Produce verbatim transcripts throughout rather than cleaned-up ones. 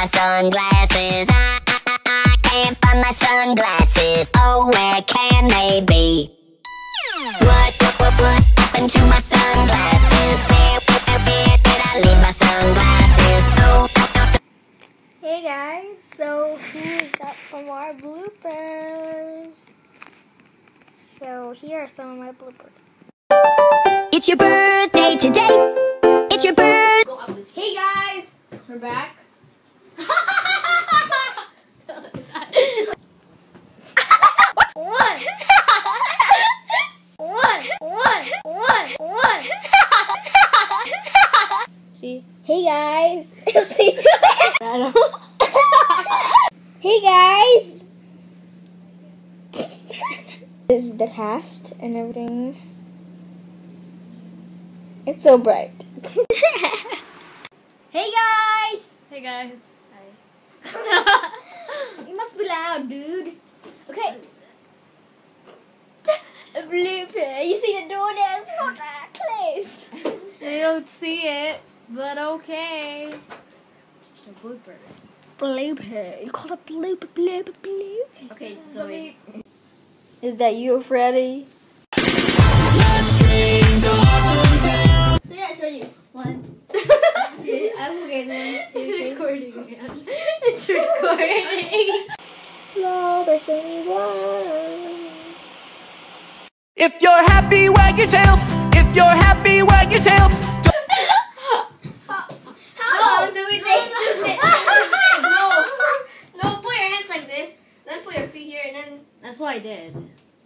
my sunglasses. I, I, I can't find my sunglasses. Oh, where can they be? What, what, what, what happened to my sunglasses? Where, where, where did I leave my sunglasses? Oh, oh, oh. Hey guys, so here's up from our bloopers. So here are some of my bloopers. It's your birthday today. It's your birthday. Hey guys, we're back. What? What? What? What? What? See? Hey guys. See? Hey guys. This is the cast and everything. It's so bright. Hey guys. Hey guys. Hi. You must be loud, dude. Okay. Blooper. You see the door there? It's not closed. They don't see it, but okay. The blooper. Blooper. You call it blooper, blooper, blooper. Okay, Zoe. Is that you, Freddy? So yeah, I show you. One, two, I'm okay. One, two, it's recording, man. It's recording. No, there's only one. If you're happy, wag your tail. If you're happy, wag your tail. How long do we take to sit? No, no, put your hands like this, then put your feet here, and then that's what I did.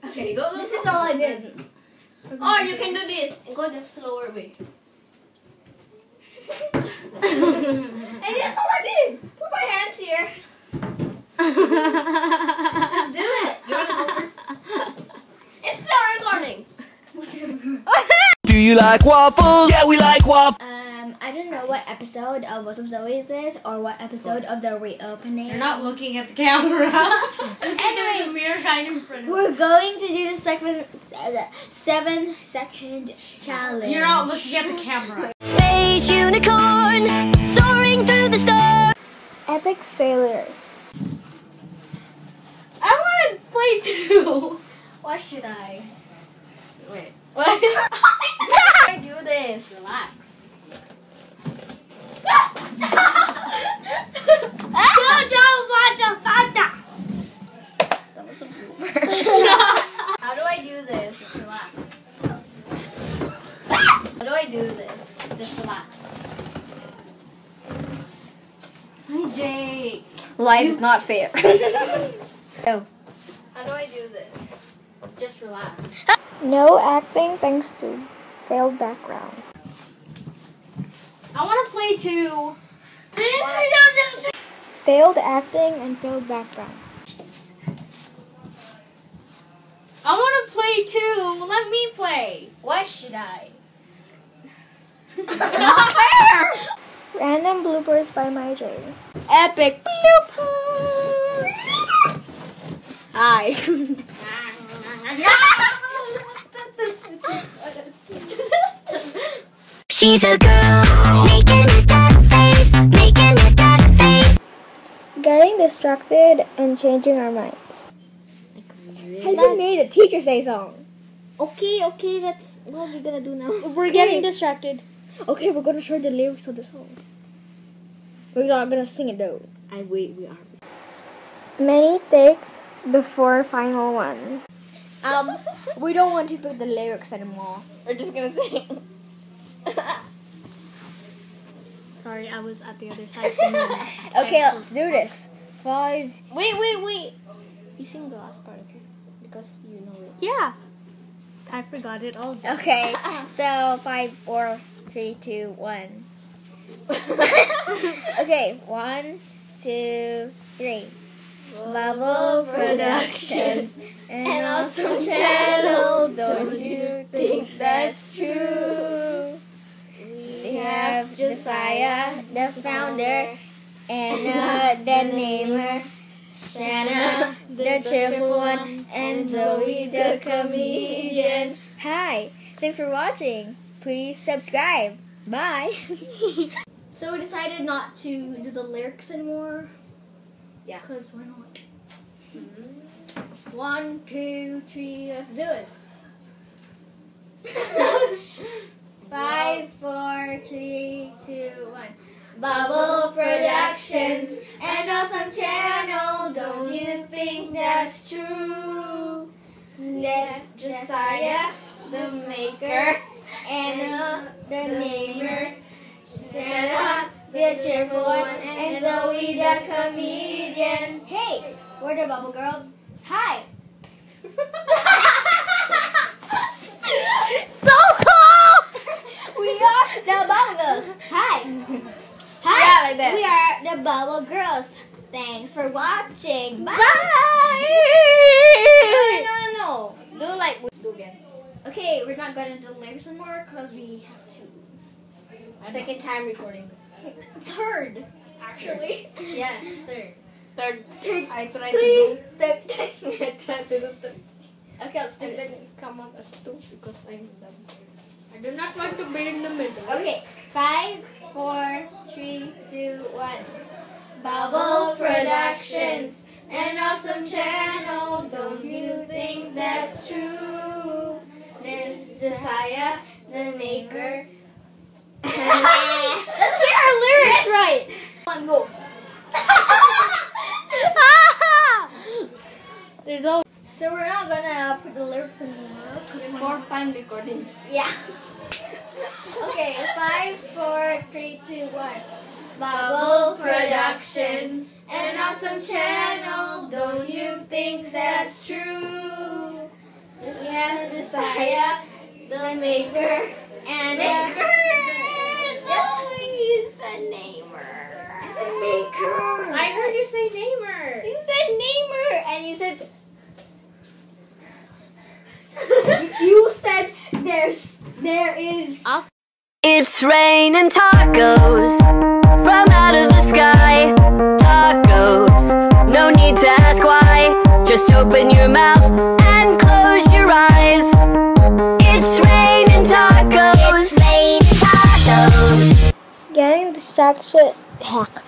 Okay, go. This is all I did. Or you can do this and go the slower way. And that's all I did. Put my hands here. Let's do it. You wanna go first? It's still recording. Do you like waffles? Yeah, we like waffles. Um, I don't know what episode of What's Up, Zoe this, or what episode of the reopening. You're not looking at the camera. Anyways, a mirror right in front of we're me. Going to do the second seven second challenge. You're not looking at the camera. Space Unicorn, soaring through the stars. Epic failures. I want to play too. Why should I? Wait. What? I do this. Relax. That was a blooper. How do I do this? Relax. How do I do this? Just relax. I'm Jake. Life is not fair. Oh. How do I do this? Just relax. No acting thanks to failed background. I want to play too. Failed acting and failed background. I want to play too. Let me play. Why should I? It's not fair. Random bloopers by my Jay. Epic bloopers. Hi. She's a girl making a duck face, making a duck face. Getting distracted and changing our minds. Has you made a teacher say song? Okay, okay, that's what we're gonna do now. We're okay. Getting distracted. Okay, we're gonna show the lyrics of the song. We're not gonna sing it though. I wait, we are. Many takes before final one. Um, we don't want to pick the lyrics anymore. We're just gonna sing. Sorry, I was at the other side. Okay, let's do this. Five. Wait, wait, wait. You sing the last part, okay? Because you know it. Yeah. I forgot it all. Okay, so five, four, three, two, one. Okay, one, two, three. Bubble Productions, an awesome channel, don't you think that's true? We have Josiah, the founder, Anna, the namer, Shanna, the cheerful one, and Zoe, the comedian. Hi, thanks for watching. Please subscribe. Bye. So we decided not to do the lyrics anymore. Yeah. Because why not? Mm-hmm. One, two, three, let's do this. Five, four, three, two, one. Bubble Productions, an awesome channel, don't you think that's true? That's Josiah, the maker, Anna, the namer, Shanna, the cheerful one, and Zoe, the comedian. Hey, we're the Bubble Girls. Hi! So close! We are the Bubble Girls. Hi! Hi! Yeah, like that. We are the Bubble Girls. Thanks for watching. Bye! Bye. No, no, no, no. Do like we do again. Okay, we're not going to do lyrics anymore because we have to. Second time recording this. Third, actually. Yes, third. Third. I tried to do third. I tried to do third. Okay, I'll start. And then it come out as two because I'm done. I do not want to be in the middle. Okay, five, four, three, two, one. Bubble Productions, an awesome channel. Don't you think that's true? There's Josiah, the maker. Let's get our lyrics right. One go. There's all. So we're not gonna put the lyrics in the fourth time recording. Yeah. Okay. Five, four, three, two, one. Bubble Productions, an awesome channel. Don't you think that's true? We have Josiah, the maker, and maker. Namer. I said maker. I heard you say namer. You said namer, and you said you, you said there's there is. It's raining tacos from out of the sky. Tacos, no need to ask why. Just open your mouth and close your eyes. It's raining tacos. It's raining tacos. Getting distracted. Heck.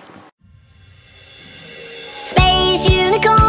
Space Unicorn.